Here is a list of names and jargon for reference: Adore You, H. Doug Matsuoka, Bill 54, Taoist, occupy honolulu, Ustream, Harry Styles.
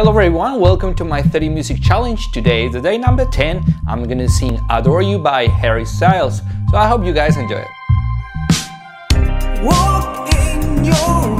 Hello everyone, welcome to my 30 music challenge. Today is the day number 10. I'm gonna sing Adore You by Harry Styles. So I hope you guys enjoy it. Walk in your